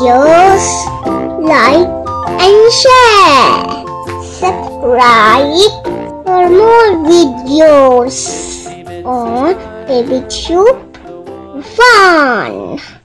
just like and share. Subscribe for more videos on BabyTube Fun.